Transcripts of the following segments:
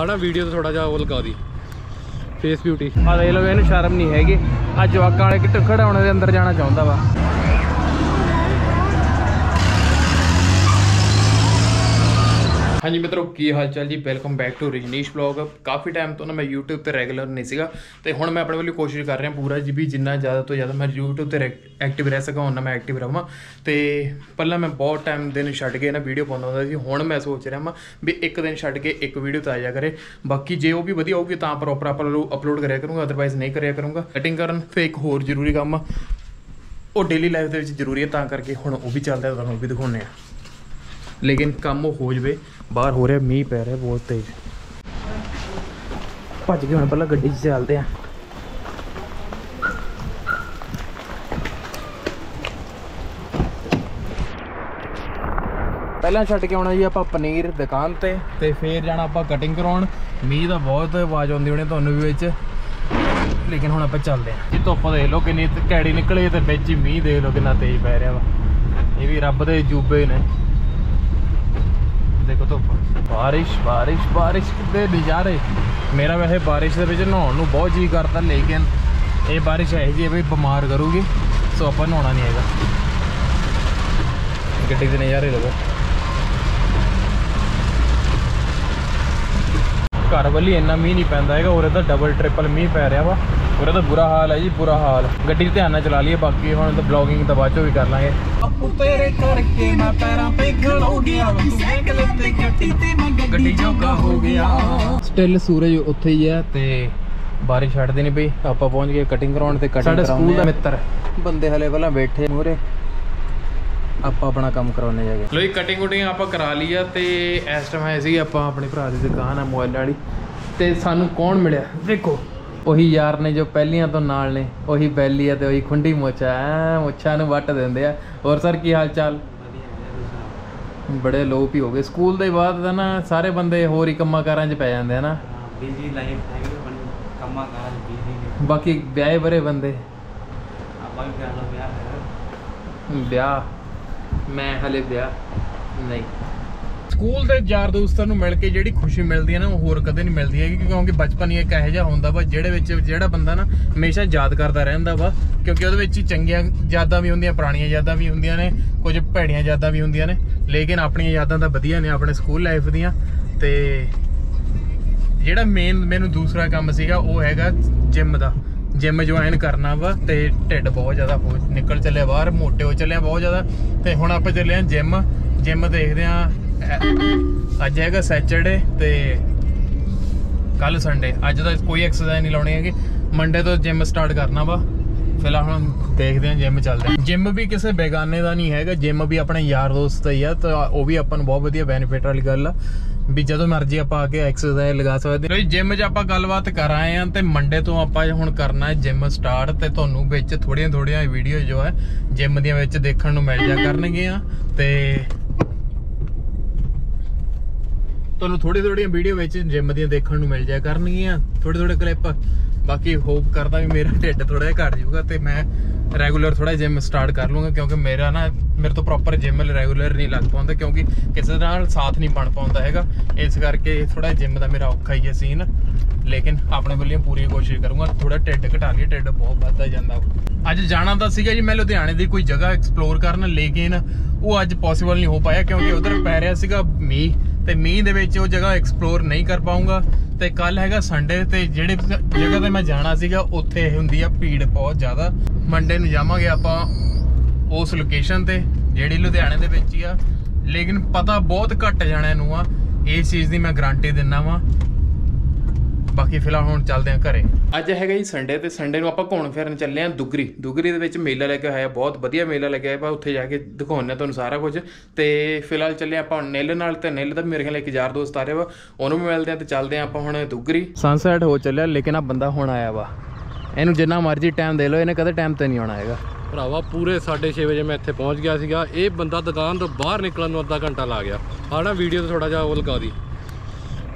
हाँ ना वीडियो तो थोड़ा जा वो लगा दी फेस ब्यूटी। हाँ ये लोग इन्हें शर्म नहीं हैगी। आज जवाका वाले किट खड़ा होने के अंदर जाना चाहता वा। हाँ जी मित्रों की हाल चाल जी, welcome back to Rajneesh vlog. काफ़ी टाइम तो ना मैं यूट्यूब पर रेगुलर नहीं सीगा तो हूँ मैं अपने वाली कोशिश कर रहा पूरा जी भी जिन्ना ज़्यादा तो ज़्यादा मैं यूट्यूब पर एक्टिव रह सका उन्ना मैं एक्टिव रहां। तो पहला मैं बहुत टाइम दिन छड़ के ना वीडियो पाता होता सी, हूँ मैं सोच रहा हाँ भी एक दिन छड़ के एक वीडियो तो आया करे, बाकी जो वो भी वधिया होगी तो प्रॉपर अपलोड कराया करूँगा, अदरवाइज नहीं कराया करूँगा। कटिंग करन फिर एक होर जरूरी काम आ वो डेली लाइफ के जरूरी है, तो करके हूँ वो भी चलता है, भी दिखाने लेकिन काम हो जाए। बाहर हो रहा मीह पै रहा बहुत तेज, भज के हम पहला गड्डी च चलते हैं। पहला छड़ के आना जी आप पनीर दुकान ते, फिर जाना आप कटिंग करवाउण। मीह का बहुत आवाज़ आती होनी तुहानूं भी विच, लेकिन हुण आप चलते हैं जी। धुप्प देख लो किन्नी कैड़ी निकली तो बिच ही मीह देख लो कितना तेज पै रहा वा, ये भी रब दे जूबे ने। देखो तो बारिश बारिश बारिश के नज़ारे, मेरा वैसे बारिश के नहाने बहुत जी करता लेकिन ये बारिश है जी भी बीमार करूगी, सो आप नहाना नहीं है। गड्डी के नज़ारे लगा घर वाली इन्ना मीह नहीं पैंदा है, उरे तो डबल ट्रिपल मीह पै रहा वा, उरे तो बुरा हाल है जी बुरा हाल। गड्डी ध्यान नाल चला लीए, बाकी हुण तो ब्लॉगिंग तो बाद चो भी कर लांगे। स्टिल सूरज उत्थे ही है ते बारिश छड्डदी नहीं पई। आपां पहुंच गए कटिंग कराउण ते कटिंग कराउण स्कूल दा मित्र बंदे हले पहलां बैठे मूरे आप अपना काम करवाने जाएगा। लो जी कटिंग कुटिंग आप करा ली है, तो इस टाइम है सी आप अपने भरा की दुकान है मोबाइल वाली, तो सानू कौन मिले देखो वही यार ने जो पहलियां तो नाल ने, वही बैली है तो वही खुंडी मोछा मुछा नू वट देंदे आ। और सर की हाल चाल? बड़े लो भी हो गए स्कूल के बाद ना, सारे बंदे होर ही कम्मा कारां च पै जांदे है ना, बिजी लाइफ टाइम कम्मा कारां बिजी। बाकी ब्याहे बरे बंदे आपां भी करा लो ब्याह ब्याह मैं हले ब्याह नहीं। स्कूल के यार दोस्तों मिल के जी खुशी मिलती है ना वो होर कदे नहीं मिलती है, क्योंकि बचपन ही एक ऐसा होंदा वा जेड़ा बंदा ना हमेशा याद करता रहंदा वा, क्योंकि उहदे विच चंगियां यादां भी होंदियां, पुराणियां यादां भी होंदियां ने, कुछ भैड़ियां यादां भी होंदियां ने, लेकिन अपनी यादां तां वधिया ने अपने स्कूल लाइफ दियां। ते जेड़ा मेन मैनूं दूसरा काम सीगा वो हैगा जिम दा, जिम ज्वाइन करना वा तो ढिड बहुत ज़्यादा हो निकल चलिया बाहर, मोटे हो चलिया बहुत ज़्यादा। तो हुण आप चले हैं जिम, जिम देखते हैं अज है सैचरडे तो कल संडे, अज तो कोई एक्सरसाइज नहीं लाउणी हैगी, मंडे तो जिम स्टार्ट करना वा। फिलहाल हम देखते हैं जिम चलते हैं। जिम भी किसी बेगाने का नहीं है, जिम भी अपने यार दोस्त ही है, तो वह भी अपन बहुत वधिया बेनीफिट वाली गल आ भी जो मर्जी आप आके एक्सरसाइज लगा सकते हैं। जिम च आप गलबात कर आए हैं तो मंडे तो आप हुण करना है जिम स्टार्ट, तो तुहानूं विच थोड़ियां थोड़ियां वीडियो जो है जिम दियां विच देखण नूं मिल जा करनगियां, ते तुहानूं थोड़ी थोड़ी वीडियो विच जिम दियां देखण नूं मिल जा करनगियां, थोड़े थोड़े क्लिप। बाकी होप करता भी मेरा ढिड थोड़ा जिहा घट जाऊगा तो मैं रेगुलर थोड़ा जिम स्टार्ट कर लूँगा, क्योंकि मेरा ना मेरे तो प्रॉपर जिम रेगुलर नहीं लग पाता, क्योंकि किसी नाल साथ नहीं बन पाता हैगा, इस करके थोड़ा जिम का मेरा औखा ही है सीन। लेकिन अपने वालों पूरी कोशिश करूँगा थोड़ा ढिड घटा लिया, ढिड बहुत बढ़ता जाता। अज जाना तो सीगा जी मैं लुधियाने की कोई जगह एक्सप्लोर करन, लेकिन वो अज पॉसिबल नहीं हो पाया क्योंकि उधर पै रहा सीगा मीह, तो मीह दे विच वो जगह एक्सप्लोर नहीं कर पाऊँगा। तो कल है संडे, तो जिहड़ी जगह पर मैं जाना सीगा उत्थे हुंदी आ भीड़ बहुत ज़्यादा। मंडे नूं जावांगे आपां उस लोकेशन ते जिहड़ी लुधियाणे दे विच ही आ, लेकिन पता बहुत घट जाणियां नूं आ, इस चीज़ दी मैं गारंटी दिन्ना वां। बाकी फिलहाल हुण चलदे आं घरे। अज हैगा जी संडे, तो संडे नूं आपां घूमण फिरन चले आं दुगरी। दुगरी दे विच मेला लग्या होया, बहुत वधिया मेला लग्या होया, उत्थे जाके दिखाउणे तुहानूं सारा कुछ। तो फिलहाल चले आपां निल नाल, ते निल दा मेरे ख्याल एक यार दोस्त आ रहा वा, उहनूं भी मिलदे आं, ते चलदे आं आपां हुण दुगरी। सनसैट हो चलिया लेकिन आ बंदा हुण आया वा, ਇਹਨੂੰ जिन्ना मर्जी टाइम दे लो इन्हें कदे टाइम तो नहीं आना है भरावा। पूरे 6:30 बजे मैं इत्थे पहुँच गया सीगा, ये बंदा दुकान तो बाहर निकलन में अद्धा घंटा ला गया। हाँ ना वीडियो तो थोड़ा जा वो लगा दी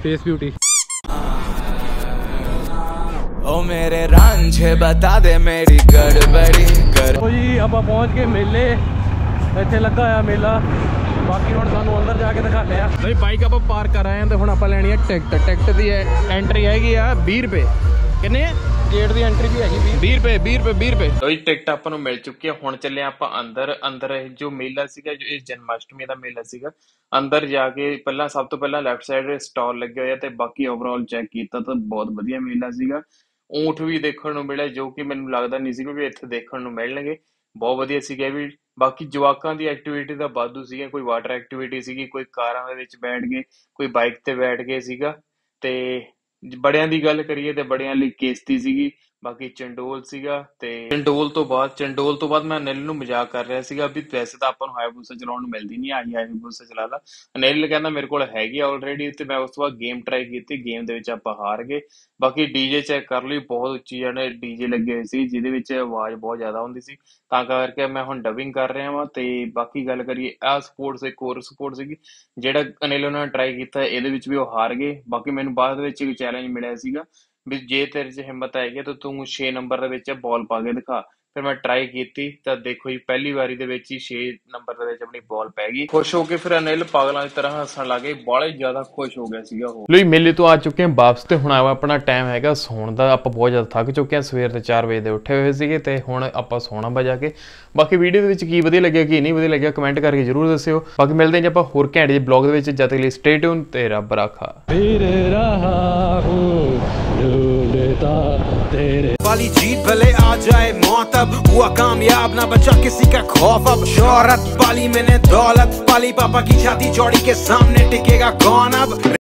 फेस ब्यूटी। ओ मेरे रांझे बता दे मेरी गड़बड़ी कर। जी आप पहुँच गए मेले, इत्थे लगा होया मेला बाकी हम तुहानू अंदर जाके दिखाते हैं। भाई बाइक आप पार्क कर आए हैं तो हम आप लैनी है टिकट। टिकट की एंट्री हैगी आ 20 रुपए कितने गेट की एंट्री भी हैगी 20 रुपए। तो ये टिकट आपको मिल चुकी है। हुण चले आप अंदर। अंदर जो मेला सीगा जो इस जन्माष्टमी का मेला सीगा अंदर जाके पहला सब तो पहला लैफ्ट साइड स्टॉल लगे हुए तो बाकी ओवरऑल चैक किया तो बहुत वधिया मेला सीगा। ऊंट भी देखने मिले जो कि मैनूं लगता नहीं सी भी इत्थे देखने मिलणगे। बहुत वधिया सीगा भी। बाकी जवाकां दी एक्टिविटी दा वाधू सीगा। कोई वाटर एक्टिविटी सीगी, कोई कारां दे विच बैठ गए, कोई बाइक ते बैठ गए सीगा। ते बड़ियां दी गल करिए ते बड़ियां लई केस्ती सीगी। बाकी चंडोल सीगा ते चंडोल तो बाद मैं अनिल नूं मजाक कर रहा सीगा भी वैसे तो आपां नूं हाईबूसा चलाउण मिलदी नहीं, आई हाईबूसा चला ला। अनिल कहंदा मेरे कोल हैगी ऑलरेडी ते मैं उस तो बाद गेम ट्राई कीती, गेम दे विच आपां हार गए। बाकी डीजे चैक कर ली, बहुत उच्ची जने डीजे लगे हुए सी जिहदे विच आवाज़ बहुत ज़्यादा हुंदी सी तां करके मैं हुण डबिंग कर रहा वां। ते बाकी गल करिए आ स्पोर्ट्स एक होर स्पोर्ट्स सीगी जिहड़ा अनिल उन्हां ने ट्राई कीता, इहदे विच भी ओह हार गए। बाकी मैनूं बाद विच इक चैलेंज मिलिआ सीगा भी जे तेरे च हिम्मत हैगी तो तू 6 नंबर दे बॉल पा के दिखा। फिर मैं ट्राई की तो देखो जी पहली बारी दे 6 नंबर दे अपनी बॉल पै गई। खुश होके फिर अनिल पागलों की तरह हंसन लग गए, बड़ा ज्यादा खुश हो गया सीगा वो। लो मेले तो आ चुके हैं वापस तो हुण अपना टाइम हैगा सोण दा। आपां बहुत ज्यादा थक चुके हैं, सवेर के 4 बजे दे उठे हुए सीगे ते हुण आपां सोणा बजा के। बाकी वीडियो दे विच की वधिया लग्गिया की नहीं वधिया लग्गिया कमेंट करके जरूर दस्सिओ। बाकी मिलदे जी आपां होर घैंट जे ब्लॉग दे विच। जद तक लई स्टे ट्यून ते रब राखा। वाली जीत भले आ जाए मौत, अब हुआ कामयाब ना बचा किसी का खौफ। अब शौहरत पाली मैंने दौलत पाली, पापा की छाती चौड़ी के सामने टिकेगा कौन अब।